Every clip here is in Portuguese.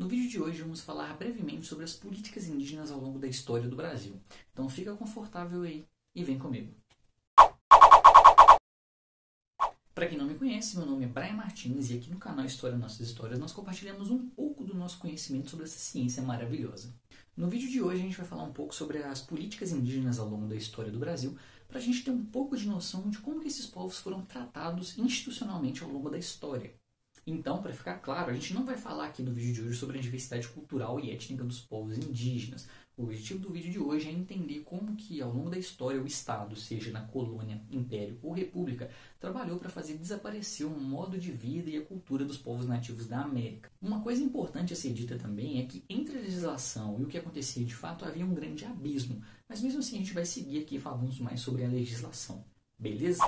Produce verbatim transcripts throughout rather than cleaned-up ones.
No vídeo de hoje vamos falar brevemente sobre as políticas indígenas ao longo da história do Brasil. Então fica confortável aí e vem comigo. Para quem não me conhece, meu nome é Bryan Martins e aqui no canal História Nossas Histórias nós compartilhamos um pouco do nosso conhecimento sobre essa ciência maravilhosa. No vídeo de hoje a gente vai falar um pouco sobre as políticas indígenas ao longo da história do Brasil, para a gente ter um pouco de noção de como que esses povos foram tratados institucionalmente ao longo da história. Então, para ficar claro, a gente não vai falar aqui no vídeo de hoje sobre a diversidade cultural e étnica dos povos indígenas. O objetivo do vídeo de hoje é entender como que, ao longo da história, o Estado, seja na colônia, império ou república, trabalhou para fazer desaparecer o modo de vida e a cultura dos povos nativos da América. Uma coisa importante a ser dita também é que, entre a legislação e o que acontecia de fato, havia um grande abismo. Mas mesmo assim, a gente vai seguir aqui falando mais sobre a legislação. Beleza?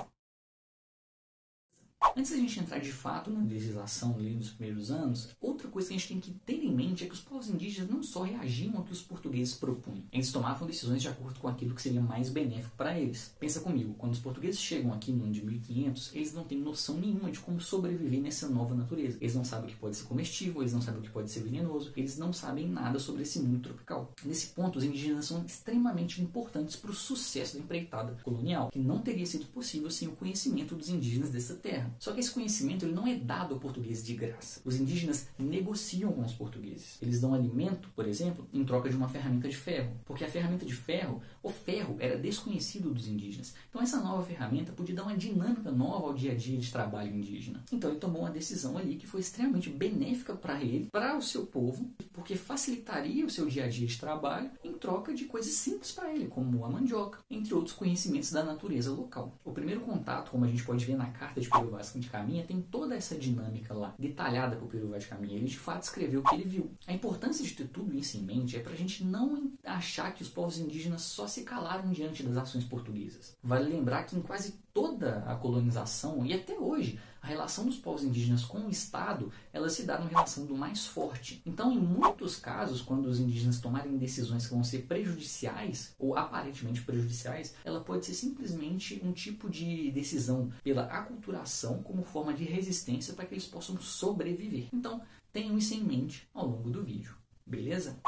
Antes da gente entrar de fato na legislação ali nos primeiros anos, outra coisa que a gente tem que ter em mente é que os povos indígenas não só reagiam ao que os portugueses propunham, eles tomavam decisões de acordo com aquilo que seria mais benéfico para eles. Pensa comigo, quando os portugueses chegam aqui no ano de mil e quinhentos, eles não têm noção nenhuma de como sobreviver nessa nova natureza. Eles não sabem o que pode ser comestível, eles não sabem o que pode ser venenoso, eles não sabem nada sobre esse mundo tropical. Nesse ponto, os indígenas são extremamente importantes para o sucesso da empreitada colonial, que não teria sido possível sem o conhecimento dos indígenas dessa terra. Só que esse conhecimento ele não é dado ao português de graça. Os indígenas negociam com os portugueses. Eles dão alimento, por exemplo, em troca de uma ferramenta de ferro. Porque a ferramenta de ferro, o ferro, era desconhecido dos indígenas. Então essa nova ferramenta podia dar uma dinâmica nova ao dia a dia de trabalho indígena. Então ele tomou uma decisão ali que foi extremamente benéfica para ele, para o seu povo, porque facilitaria o seu dia a dia de trabalho em troca de coisas simples para ele, como a mandioca, entre outros conhecimentos da natureza local. O primeiro contato, como a gente pode ver na carta de Pero Vaz de Caminha, tem toda essa dinâmica lá, detalhada por Pero Vaz de Caminha. Ele de fato escreveu o que ele viu. A importância de ter tudo isso em mente é para a gente não achar que os povos indígenas só se calaram diante das ações portuguesas. Vale lembrar que em quase toda a colonização, e até hoje, a relação dos povos indígenas com o Estado, ela se dá numa relação do mais forte. Então, em muitos casos, quando os indígenas tomarem decisões que vão ser prejudiciais, ou aparentemente prejudiciais, ela pode ser simplesmente um tipo de decisão pela aculturação como forma de resistência para que eles possam sobreviver. Então, tenham isso em mente ao longo do vídeo, beleza?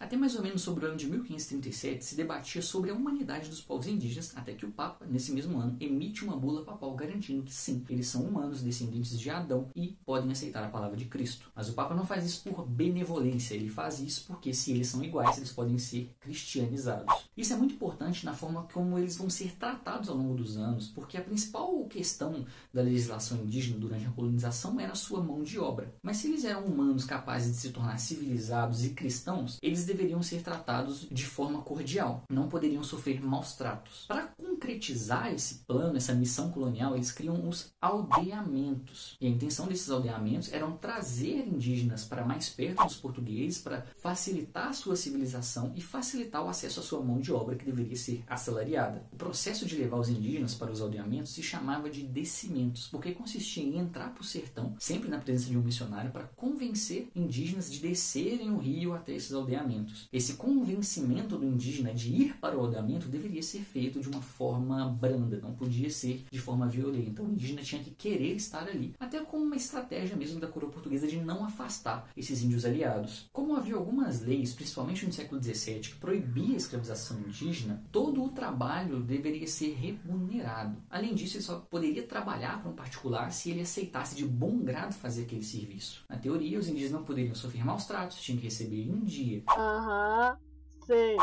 Até mais ou menos sobre o ano de mil quinhentos e trinta e sete se debatia sobre a humanidade dos povos indígenas, até que o Papa, nesse mesmo ano, emite uma bula papal garantindo que sim, eles são humanos descendentes de Adão e podem aceitar a palavra de Cristo. Mas o Papa não faz isso por benevolência, ele faz isso porque se eles são iguais, eles podem ser cristianizados. Isso é muito importante na forma como eles vão ser tratados ao longo dos anos, porque a principal questão da legislação indígena durante a colonização era a sua mão de obra. Mas se eles eram humanos capazes de se tornar civilizados e cristãos, eles deveriam ser tratados de forma cordial, não poderiam sofrer maus tratos. Para concretizar esse plano, essa missão colonial, eles criam os aldeamentos. E a intenção desses aldeamentos era trazer indígenas para mais perto dos portugueses, para facilitar a sua civilização e facilitar o acesso à sua mão de obra, que deveria ser assalariada. O processo de levar os indígenas para os aldeamentos se chamava de descimentos, porque consistia em entrar para o sertão, sempre na presença de um missionário, para convencer indígenas de descerem o rio até esses aldeamentos. Esse convencimento do indígena de ir para o aldeamento deveria ser feito de uma forma branda, não podia ser de forma violenta. O indígena tinha que querer estar ali, até como uma estratégia mesmo da coroa portuguesa de não afastar esses índios aliados. Como havia algumas leis, principalmente no século dezessete, que proibia a escravização indígena, todo o trabalho deveria ser remunerado. Além disso, ele só poderia trabalhar para um particular se ele aceitasse de bom grado fazer aquele serviço. Na teoria, os indígenas não poderiam sofrer maus tratos, tinham que receber em dia. Uh-huh.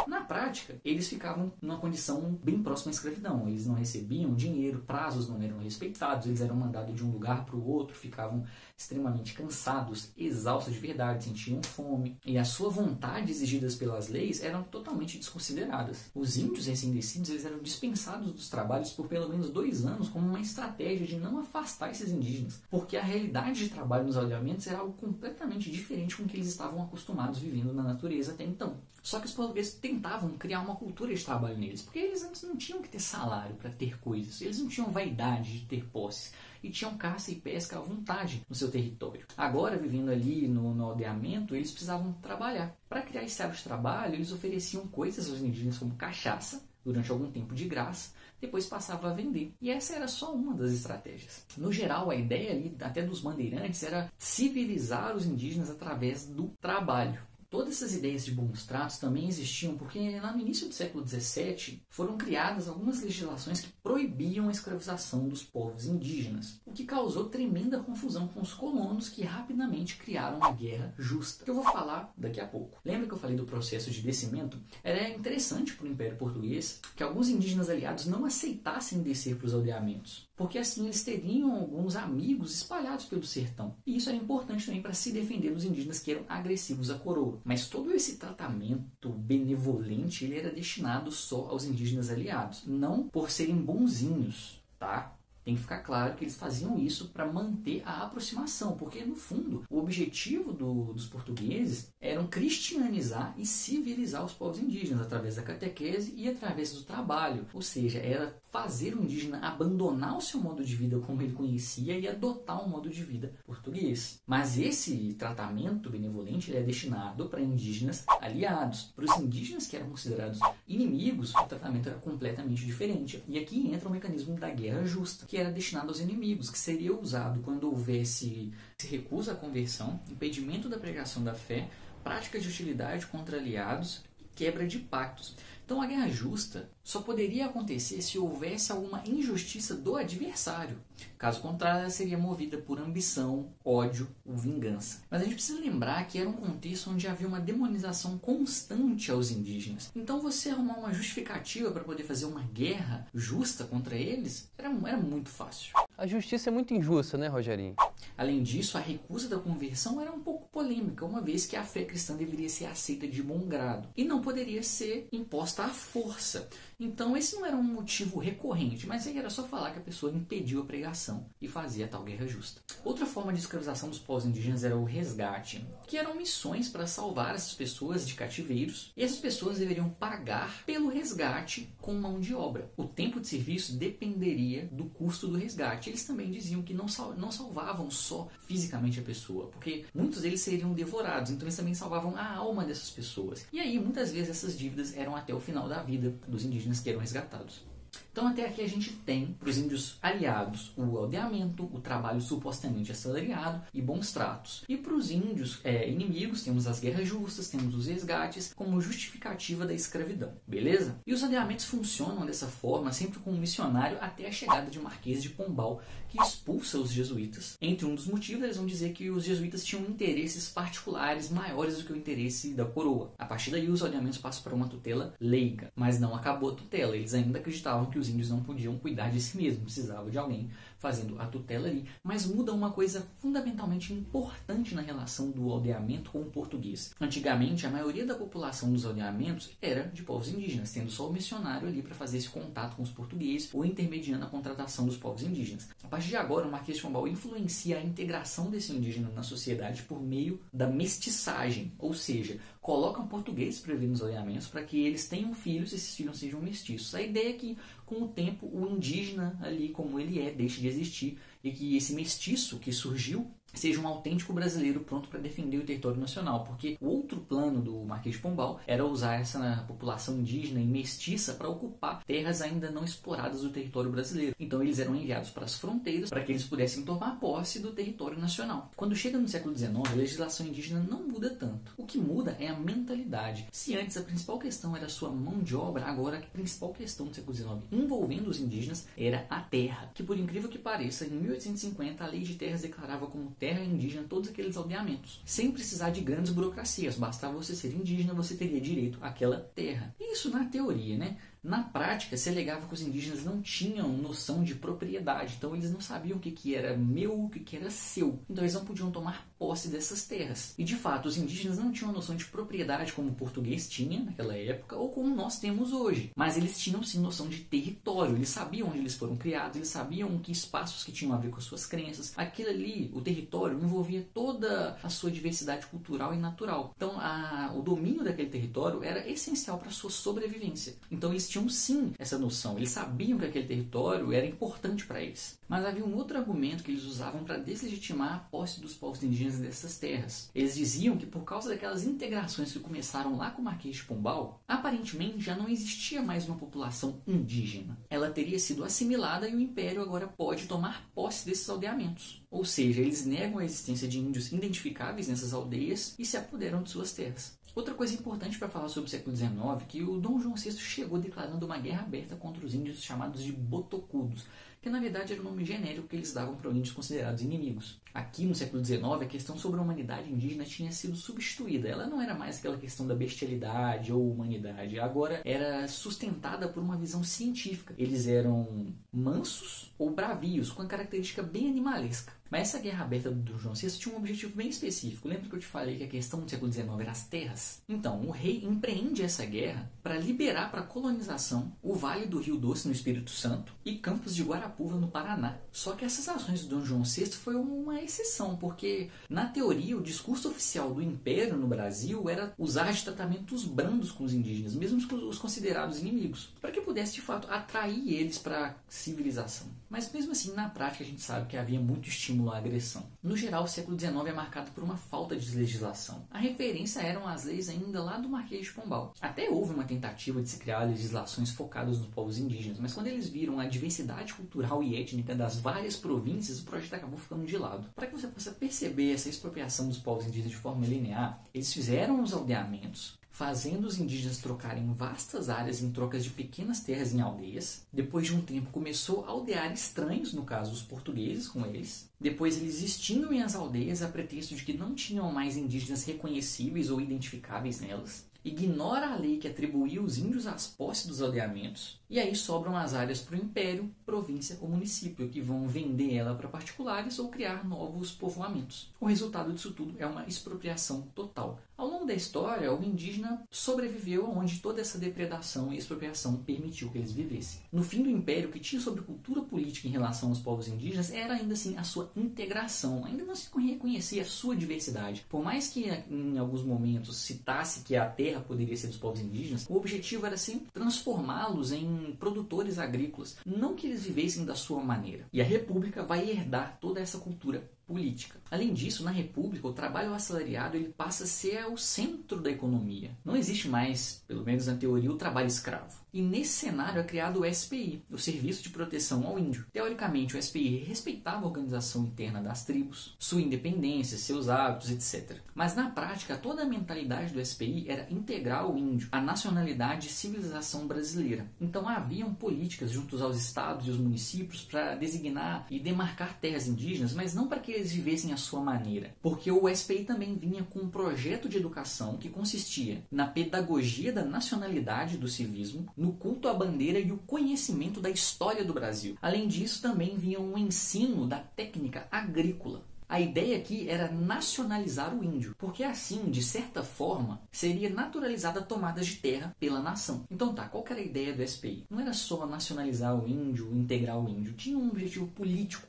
Na prática, eles ficavam numa condição bem próxima à escravidão. Eles não recebiam dinheiro, prazos não eram respeitados, eles eram mandados de um lugar para o outro, ficavam extremamente cansados, exaustos de verdade, sentiam fome. E a sua vontade exigidas pelas leis eram totalmente desconsideradas. Os índios recém-descidos, eles eram dispensados dos trabalhos por pelo menos dois anos como uma estratégia de não afastar esses indígenas, porque a realidade de trabalho nos aldeamentos era algo completamente diferente com o que eles estavam acostumados vivendo na natureza até então. Só que os portugueses tentavam criar uma cultura de trabalho neles, porque eles antes não tinham que ter salário para ter coisas, eles não tinham vaidade de ter posses, e tinham caça e pesca à vontade no seu território. Agora, vivendo ali no, no aldeamento, eles precisavam trabalhar. Para criar esse hábito de trabalho, eles ofereciam coisas aos indígenas como cachaça, durante algum tempo de graça, depois passava a vender. E essa era só uma das estratégias. No geral, a ideia ali, até dos bandeirantes, era civilizar os indígenas através do trabalho. Todas essas ideias de bons tratos também existiam porque, lá no início do século dezessete, foram criadas algumas legislações que proibiam a escravização dos povos indígenas, o que causou tremenda confusão com os colonos, que rapidamente criaram uma guerra justa, que eu vou falar daqui a pouco. Lembra que eu falei do processo de descimento? Era interessante para o Império Português que alguns indígenas aliados não aceitassem descer para os aldeamentos, porque assim eles teriam alguns amigos espalhados pelo sertão. E isso era importante também para se defender dos indígenas que eram agressivos à coroa. Mas todo esse tratamento benevolente ele era destinado só aos indígenas aliados, não por serem bonzinhos, tá? Tem que ficar claro que eles faziam isso para manter a aproximação, porque, no fundo, o objetivo do, dos portugueses era cristianizar e civilizar os povos indígenas através da catequese e através do trabalho. Ou seja, era fazer o indígena abandonar o seu modo de vida como ele conhecia e adotar um modo de vida português. Mas esse tratamento benevolente ele é destinado para indígenas aliados. Para os indígenas que eram considerados inimigos, o tratamento era completamente diferente. E aqui entra o mecanismo da guerra justa, que que era destinado aos inimigos, que seria usado quando houvesse recusa à conversão, impedimento da pregação da fé, prática de hostilidade contra aliados e quebra de pactos. Então a guerra justa só poderia acontecer se houvesse alguma injustiça do adversário. Caso contrário, ela seria movida por ambição, ódio ou vingança. Mas a gente precisa lembrar que era um contexto onde havia uma demonização constante aos indígenas. Então você arrumar uma justificativa para poder fazer uma guerra justa contra eles era, era muito fácil. A justiça é muito injusta, né, Rogerinho? Além disso, a recusa da conversão era um pouco polêmica, uma vez que a fé cristã deveria ser aceita de bom grado e não poderia ser imposta à força. Então esse não era um motivo recorrente, mas aí era só falar que a pessoa impediu a pregação e fazia a tal guerra justa. Outra forma de escravização dos povos indígenas era o resgate, que eram missões para salvar essas pessoas de cativeiros, e essas pessoas deveriam pagar pelo resgate com mão de obra. O tempo de serviço dependeria do custo do resgate. Eles também diziam que não, sal- não salvavam só fisicamente a pessoa, porque muitos deles seriam devorados, então eles também salvavam a alma dessas pessoas. E aí muitas vezes essas dívidas eram até o final da vida dos indígenas que eram resgatados. Então até aqui a gente tem para os índios aliados o aldeamento, o trabalho supostamente assalariado e bons tratos. E para os índios é, inimigos temos as guerras justas, temos os resgates como justificativa da escravidão, beleza? E os aldeamentos funcionam dessa forma, sempre com um missionário, até a chegada de Marquês de Pombal, que expulsa os jesuítas. Entre um dos motivos, eles vão dizer que os jesuítas tinham interesses particulares maiores do que o interesse da coroa. A partir daí os aldeamentos passam para uma tutela leiga, mas não acabou a tutela, eles ainda acreditavam que os índios não podiam cuidar de si mesmos, precisava de alguém fazendo a tutela ali, mas muda uma coisa fundamentalmente importante na relação do aldeamento com o português. Antigamente, a maioria da população dos aldeamentos era de povos indígenas, tendo só o missionário ali para fazer esse contato com os portugueses ou intermediando a contratação dos povos indígenas. A partir de agora, o Marquês de Pombal influencia a integração desse indígena na sociedade por meio da mestiçagem, ou seja, colocam portugueses para viver nos aldeamentos para que eles tenham filhos e esses filhos sejam mestiços. A ideia é que com o tempo, o indígena ali, como ele é, deixe de existir e que esse mestiço que surgiu seja um autêntico brasileiro pronto para defender o território nacional, porque o outro plano do Marquês de Pombal era usar essa população indígena e mestiça para ocupar terras ainda não exploradas do território brasileiro. Então eles eram enviados para as fronteiras para que eles pudessem tomar posse do território nacional. Quando chega no século dezenove, a legislação indígena não muda tanto. O que muda é a mentalidade. Se antes a principal questão era a sua mão de obra, agora a principal questão do século dezenove envolvendo os indígenas era a terra, que por incrível que pareça, em mil oitocentos e cinquenta a Lei de Terras declarava como terra terra indígena todos aqueles aldeamentos, sem precisar de grandes burocracias. Bastava você ser indígena, você teria direito àquela terra. Isso na teoria, né? Na prática, se alegava que os indígenas não tinham noção de propriedade, então eles não sabiam o que, que era meu, o que, que era seu. Então eles não podiam tomar posse dessas terras. E de fato, os indígenas não tinham noção de propriedade como o português tinha naquela época ou como nós temos hoje. Mas eles tinham sim noção de território, eles sabiam onde eles foram criados, eles sabiam que espaços que tinham a ver com as suas crenças. Aquilo ali, o território, envolvia toda a sua diversidade cultural e natural. Então a, o domínio daquele território era essencial para a sua sobrevivência. Então eles tinham sim essa noção, eles sabiam que aquele território era importante para eles. Mas havia um outro argumento que eles usavam para deslegitimar a posse dos povos indígenas dessas terras. Eles diziam que por causa daquelas integrações que começaram lá com o Marquês de Pombal, aparentemente já não existia mais uma população indígena. Ela teria sido assimilada e o Império agora pode tomar posse desses aldeamentos. Ou seja, eles negam a existência de índios identificáveis nessas aldeias e se apoderam de suas terras. Outra coisa importante para falar sobre o século dezenove é que o Dom João sexto chegou declarando uma guerra aberta contra os índios chamados de Botocudos, que na verdade era o nome genérico que eles davam para índios considerados inimigos. Aqui no século dezenove, a questão sobre a humanidade indígena tinha sido substituída. Ela não era mais aquela questão da bestialidade ou humanidade, agora era sustentada por uma visão científica. Eles eram mansos ou bravios, com a característica bem animalesca. Mas essa guerra aberta do João sexto tinha um objetivo bem específico. Lembra que eu te falei que a questão do século dezenove era as terras? Então, o rei empreende essa guerra para liberar para colonização o Vale do Rio Doce, no Espírito Santo, e Campos de Guarapuva, no Paraná. Só que essas ações do Dom João sexto foi uma exceção, porque, na teoria, o discurso oficial do Império no Brasil era usar de tratamentos brandos com os indígenas, mesmo os considerados inimigos, para que pudesse, de fato, atrair eles para a civilização. Mas, mesmo assim, na prática, a gente sabe que havia muito estímulo a agressão. No geral, o século dezenove é marcado por uma falta de legislação. A referência eram as leis ainda lá do Marquês de Pombal. Até houve uma tentativa de se criar legislações focadas nos povos indígenas, mas quando eles viram a diversidade cultural e étnica das várias províncias, o projeto acabou ficando de lado. Para que você possa perceber essa expropriação dos povos indígenas de forma linear, eles fizeram os aldeamentos, fazendo os indígenas trocarem vastas áreas em trocas de pequenas terras em aldeias. Depois de um tempo, começou a aldear estranhos, no caso os portugueses com eles. Depois eles extinguem as aldeias a pretexto de que não tinham mais indígenas reconhecíveis ou identificáveis nelas. Ignora a lei que atribuía os índios às posses dos aldeamentos. E aí sobram as áreas para o império, província ou município, que vão vender ela para particulares ou criar novos povoamentos. O resultado disso tudo é uma expropriação total. Ao longo da história, o indígena sobreviveu onde toda essa depredação e expropriação permitiu que eles vivessem. No fim do império, o que tinha sobre cultura política em relação aos povos indígenas era ainda assim a sua integração. Ainda não se reconhecia a sua diversidade. Por mais que em alguns momentos citasse que a terra poderia ser dos povos indígenas, o objetivo era sempre transformá-los em produtores agrícolas, não que eles vivessem da sua maneira. E a República vai herdar toda essa cultura política. Além disso, na República, o trabalho assalariado ele passa a ser o centro da economia. Não existe mais, pelo menos na teoria, o trabalho escravo. E nesse cenário é criado o S P I, o Serviço de Proteção ao Índio. Teoricamente, o S P I respeitava a organização interna das tribos, sua independência, seus hábitos, etcétera. Mas na prática, toda a mentalidade do S P I era integrar o índio, a nacionalidade e civilização brasileira. Então haviam políticas juntos aos estados e os municípios para designar e demarcar terras indígenas, mas não para que eles vivessem à sua maneira, porque o S P I também vinha com um projeto de educação que consistia na pedagogia da nacionalidade do civismo, no culto à bandeira e o conhecimento da história do Brasil. Além disso, também vinha um ensino da técnica agrícola. A ideia aqui era nacionalizar o índio, porque assim, de certa forma, seria naturalizada a tomada de terra pela nação. Então tá, qual que era a ideia do S P I? Não era só nacionalizar o índio, integrar o índio, tinha um objetivo político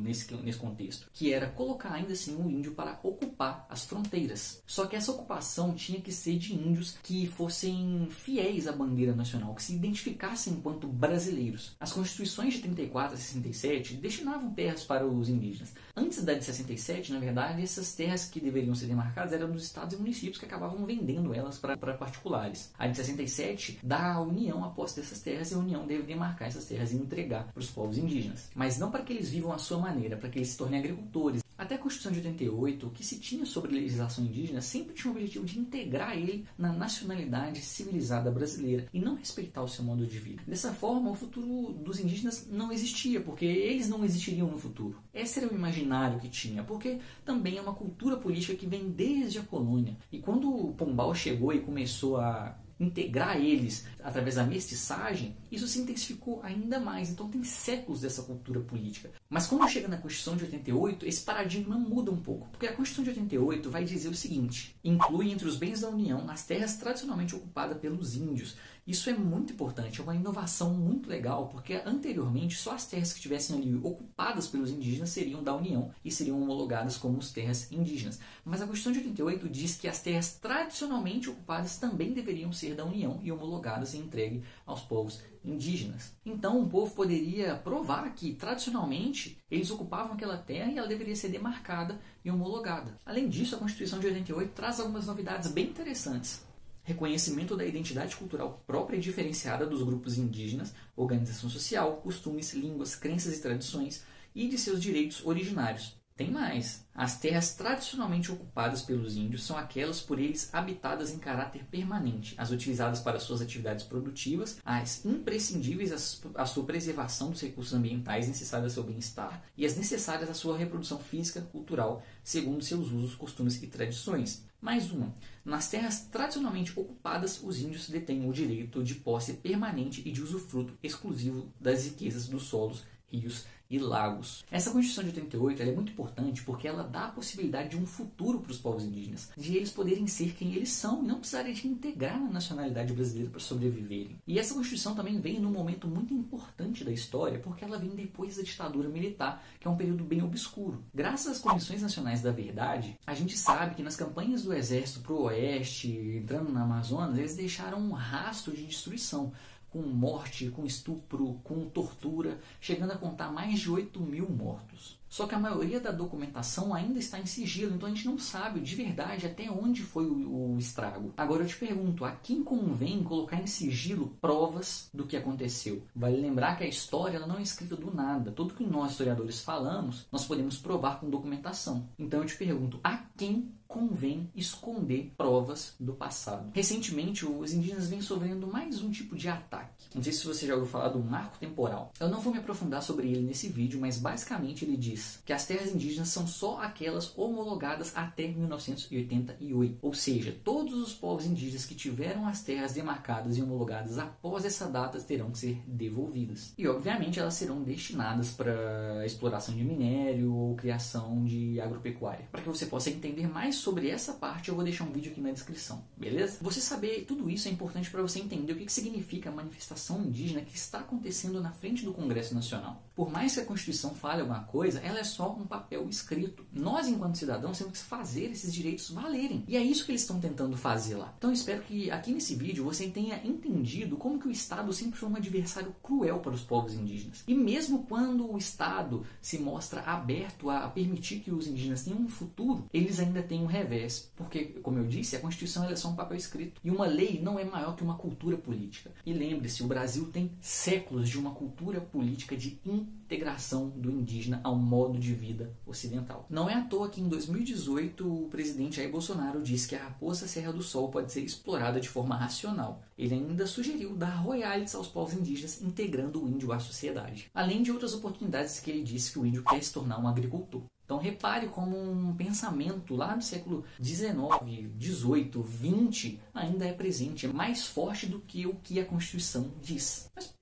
nesse, nesse contexto, que era colocar ainda assim o índio para ocupar as fronteiras. Só que essa ocupação tinha que ser de índios que fossem fiéis à bandeira nacional, que se identificassem enquanto brasileiros. As constituições de trinta e quatro a sessenta e sete destinavam terras para os indígenas. Antes da de sessenta e sete, na verdade, essas terras que deveriam ser demarcadas eram dos estados e municípios que acabavam vendendo elas para particulares. A de sessenta e sete dá à União a posse dessas terras e a União deve demarcar essas terras e entregar para os povos indígenas. Mas não para que eles vivam à sua maneira, para que eles se tornem agricultores. Até a Constituição de oitenta e oito, o que se tinha sobre legislação indígena sempre tinha o objetivo de integrar ele na nacionalidade civilizada brasileira e não respeitar o seu modo de vida. Dessa forma, o futuro dos indígenas não existia, porque eles não existiriam no futuro. Esse era o imaginário que tinha, porque também é uma cultura política que vem desde a colônia. E quando o Pombal chegou e começou a integrar eles através da mestiçagem, isso se intensificou ainda mais, então tem séculos dessa cultura política. Mas quando chega na Constituição de oitenta e oito, esse paradigma muda um pouco, porque a Constituição de oitenta e oito vai dizer o seguinte: inclui entre os bens da União as terras tradicionalmente ocupadas pelos índios. Isso é muito importante, é uma inovação muito legal, porque anteriormente só as terras que estivessem ali ocupadas pelos indígenas seriam da União e seriam homologadas como as terras indígenas. Mas a Constituição de oitenta e oito diz que as terras tradicionalmente ocupadas também deveriam ser da União e homologadas e entregue aos povos indígenas. Então o povo poderia provar que tradicionalmente eles ocupavam aquela terra e ela deveria ser demarcada e homologada. Além disso, a Constituição de oitenta e oito traz algumas novidades bem interessantes. Reconhecimento da identidade cultural própria e diferenciada dos grupos indígenas, organização social, costumes, línguas, crenças e tradições e de seus direitos originários. Tem mais. As terras tradicionalmente ocupadas pelos índios são aquelas por eles habitadas em caráter permanente, as utilizadas para suas atividades produtivas, as imprescindíveis à sua preservação dos recursos ambientais necessários ao seu bem-estar e as necessárias à sua reprodução física e cultural, segundo seus usos, costumes e tradições. Mais uma. Nas terras tradicionalmente ocupadas, os índios detêm o direito de posse permanente e de usufruto exclusivo das riquezas dos solos, rios e lagos. Essa Constituição de oitenta e oito ela é muito importante porque ela dá a possibilidade de um futuro para os povos indígenas, de eles poderem ser quem eles são e não precisarem de integrar na nacionalidade brasileira para sobreviverem. E essa Constituição também vem num momento muito importante da história, porque ela vem depois da ditadura militar, que é um período bem obscuro. Graças às Comissões Nacionais da Verdade, a gente sabe que nas campanhas do exército para o oeste, entrando na Amazonas, eles deixaram um rastro de destruição, com morte, com estupro, com tortura, chegando a contar mais de oito mil mortos. Só que a maioria da documentação ainda está em sigilo, então a gente não sabe de verdade até onde foi o, o estrago. Agora eu te pergunto, a quem convém colocar em sigilo provas do que aconteceu? Vale lembrar que a história ela não é escrita do nada. Tudo que nós historiadores falamos, nós podemos provar com documentação. Então eu te pergunto, a quem convém esconder provas do passado? Recentemente, os indígenas vêm sofrendo mais um tipo de ataque. Não sei se você já ouviu falar do marco temporal. Eu não vou me aprofundar sobre ele nesse vídeo, mas basicamente ele diz que as terras indígenas são só aquelas homologadas até mil novecentos e oitenta e oito. Ou seja, todos os povos indígenas que tiveram as terras demarcadas e homologadas após essa data terão que ser devolvidas. E, obviamente, elas serão destinadas para exploração de minério ou criação de agropecuária. Para que você possa entender mais sobre essa parte, eu vou deixar um vídeo aqui na descrição, beleza? Você saber tudo isso é importante para você entender o que significa a manifestação indígena que está acontecendo na frente do Congresso Nacional. Por mais que a Constituição fale alguma coisa, ela é só um papel escrito. Nós, enquanto cidadãos, temos que fazer esses direitos valerem. E é isso que eles estão tentando fazer lá. Então, eu espero que aqui nesse vídeo você tenha entendido como que o Estado sempre foi um adversário cruel para os povos indígenas. E mesmo quando o Estado se mostra aberto a permitir que os indígenas tenham um futuro, eles ainda têm um revés. Porque, como eu disse, a Constituição ela é só um papel escrito. E uma lei não é maior que uma cultura política. E lembre-se, o Brasil tem séculos de uma cultura política de integração do indígena ao modo modo de vida ocidental. Não é à toa que em dois mil e dezoito o presidente Jair Bolsonaro disse que a Raposa Serra do Sol pode ser explorada de forma racional. Ele ainda sugeriu dar royalties aos povos indígenas, integrando o índio à sociedade. Além de outras oportunidades que ele disse que o índio quer se tornar um agricultor. Então repare como um pensamento lá do século dezenove, dezoito, vinte ainda é presente, é mais forte do que o que a Constituição diz. Mas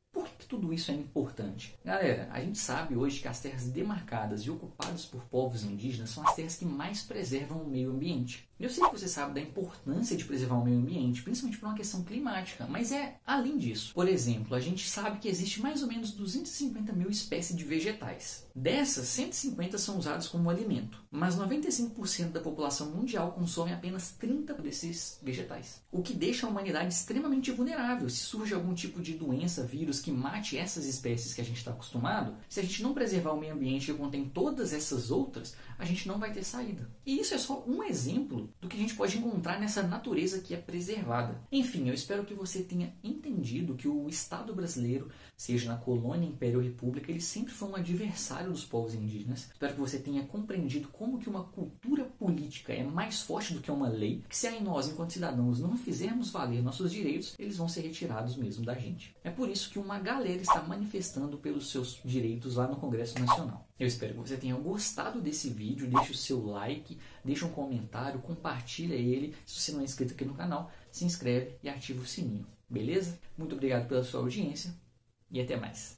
tudo isso é importante. Galera, a gente sabe hoje que as terras demarcadas e ocupadas por povos indígenas são as terras que mais preservam o meio ambiente. Eu sei que você sabe da importância de preservar o meio ambiente, principalmente por uma questão climática, mas é além disso. Por exemplo, a gente sabe que existe mais ou menos duzentas e cinquenta mil espécies de vegetais. Dessas, cento e cinquenta são usadas como alimento, mas noventa e cinco por cento da população mundial consome apenas trinta por cento desses vegetais, o que deixa a humanidade extremamente vulnerável se surge algum tipo de doença, vírus que mate essas espécies que a gente está acostumado. Se a gente não preservar o meio ambiente que contém todas essas outras, a gente não vai ter saída. E isso é só um exemplo do que a gente pode encontrar nessa natureza que é preservada. Enfim, eu espero que você tenha entendido que o Estado brasileiro, seja na colônia, império ou república, ele sempre foi um adversário dos povos indígenas. Espero que você tenha compreendido como que uma cultura política é mais forte do que uma lei, que se aí nós, enquanto cidadãos, não fizermos valer nossos direitos, eles vão ser retirados mesmo da gente. É por isso que uma galera ele está manifestando pelos seus direitos lá no Congresso Nacional. Eu espero que você tenha gostado desse vídeo, deixe o seu like, deixe um comentário, compartilha ele. Se você não é inscrito aqui no canal, se inscreve e ativa o sininho, beleza? Muito obrigado pela sua audiência e até mais.